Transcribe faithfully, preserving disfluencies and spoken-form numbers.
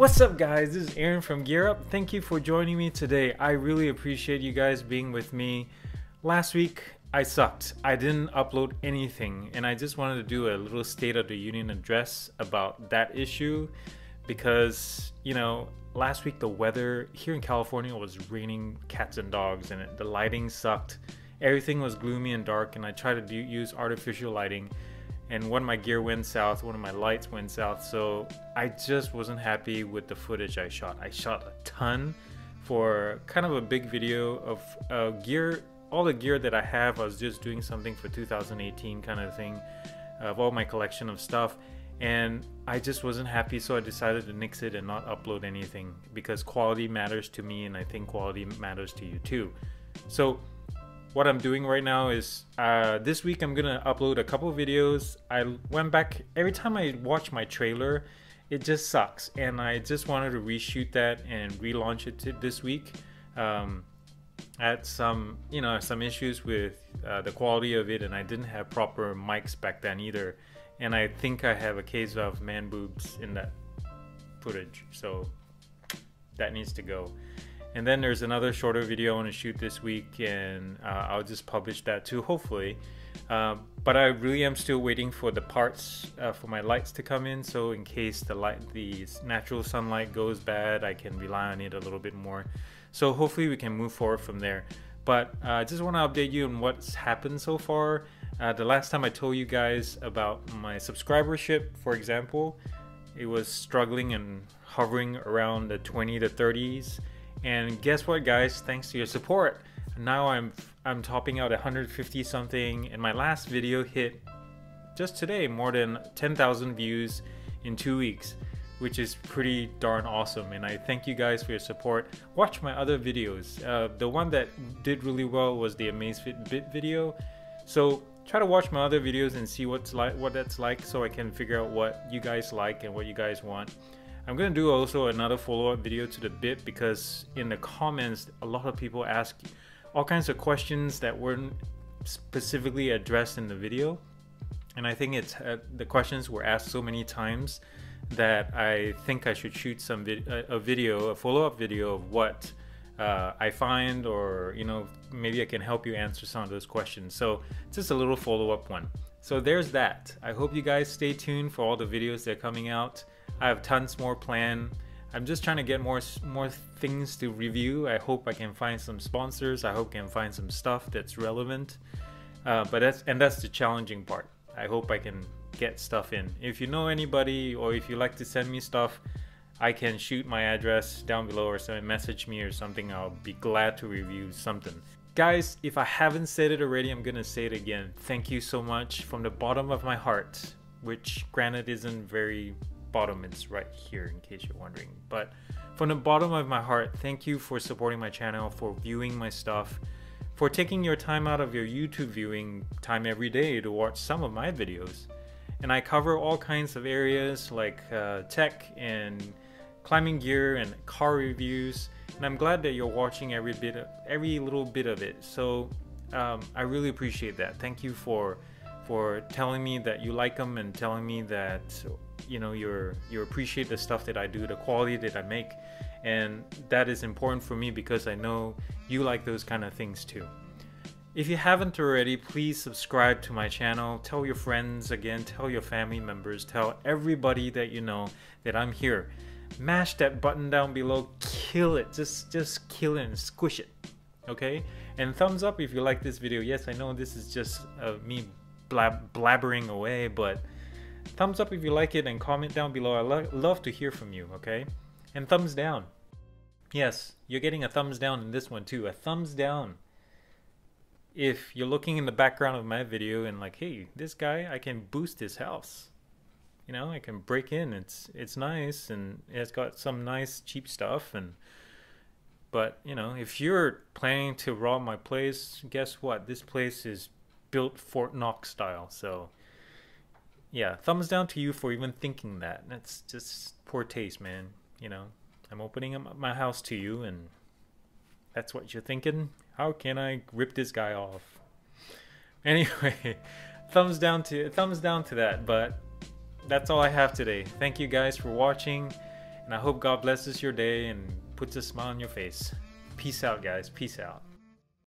What's up guys, this is Aaron from Gear Up. Thank you for joining me today. I really appreciate you guys being with me. Last week I sucked. I didn't upload anything and I just wanted to do a little State of the Union address about that issue because, you know, last week the weather here in California was raining cats and dogs and it, the lighting sucked. Everything was gloomy and dark and I tried to do, use artificial lighting and one of my gear went south, one of my lights went south, so I just wasn't happy with the footage I shot. I shot a ton for kind of a big video of uh, gear, all the gear that I have. I was just doing something for two thousand eighteen kind of thing of all my collection of stuff. And I just wasn't happy, so I decided to nix it and not upload anything because quality matters to me and I think quality matters to you too. So what I'm doing right now is uh, this week I'm gonna upload a couple of videos. I went back, every time I watch my trailer, it just sucks. And I just wanted to reshoot that and relaunch it to this week. Um, had some, you know, some issues with uh, the quality of it and I didn't have proper mics back then either. And I think I have a case of man boobs in that footage. So that needs to go. And then there's another shorter video I want to shoot this week and uh, I'll just publish that too, hopefully. Uh, but I really am still waiting for the parts uh, for my lights to come in. So in case the light, the natural sunlight goes bad, I can rely on it a little bit more. So hopefully we can move forward from there. But I uh, just want to update you on what's happened so far. Uh, the last time I told you guys about my subscribership, for example, it was struggling and hovering around the twenty to thirties. And guess what guys, thanks to your support, now I'm I'm topping out one hundred fifty something and my last video hit just today more than ten thousand views in two weeks. Which is pretty darn awesome and I thank you guys for your support. Watch my other videos. Uh, the one that did really well was the Amazfit B I P video. So try to watch my other videos and see what's like, what that's like so I can figure out what you guys like and what you guys want. I'm gonna do also another follow-up video to the B I P because in the comments a lot of people ask all kinds of questions that weren't specifically addressed in the video. And I think it's uh, the questions were asked so many times that I think I should shoot some vid a video, a follow-up video of what uh, I find, or you know, maybe I can help you answer some of those questions. So just a little follow-up one. So there's that. I hope you guys stay tuned for all the videos that are coming out. I have tons more planned. I'm just trying to get more more things to review. I hope I can find some sponsors. I hope I can find some stuff that's relevant. Uh, but that's and that's the challenging part. I hope I can get stuff in. If you know anybody or if you like to send me stuff, I can shoot my address down below or send, message me or something. I'll be glad to review something. Guys, if I haven't said it already, I'm gonna say it again. Thank you so much from the bottom of my heart, which granted isn't very bottom, it's right here in case you're wondering. But from the bottom of my heart, thank you for supporting my channel, for viewing my stuff, for taking your time out of your YouTube viewing time every day to watch some of my videos. And I cover all kinds of areas like uh, tech and climbing gear and car reviews. And I'm glad that you're watching every bit of, every little bit of it. So um, I really appreciate that. Thank you for for telling me that you like them and telling me that you know you're you appreciate the stuff that I do, the quality that I make, and that is important for me because I know you like those kind of things too. If you haven't already, please subscribe to my channel, tell your friends again, tell your family members, tell everybody that you know that I'm here. Mash that button down below, kill it, just, just kill it and squish it, okay? And thumbs up if you like this video. Yes, I know this is just uh, me blab blabbering away, but thumbs up if you like it and comment down below. I lo love to hear from you, okay? And thumbs down. Yes, you're getting a thumbs down in this one too, a thumbs down. If you're looking in the background of my video and like, hey, this guy, I can boost his house. You know, I can break in. It's it's nice and it's got some nice cheap stuff. And but you know, if you're planning to rob my place, guess what? This place is built Fort Knox style. So yeah, thumbs down to you for even thinking that. That's just poor taste, man. You know, I'm opening up my house to you, and that's what you're thinking. How can I rip this guy off? Anyway, thumbs down to thumbs down to that, but that's all I have today. Thank you guys for watching, And I hope God blesses your day and puts a smile on your face. Peace out, guys. Peace out.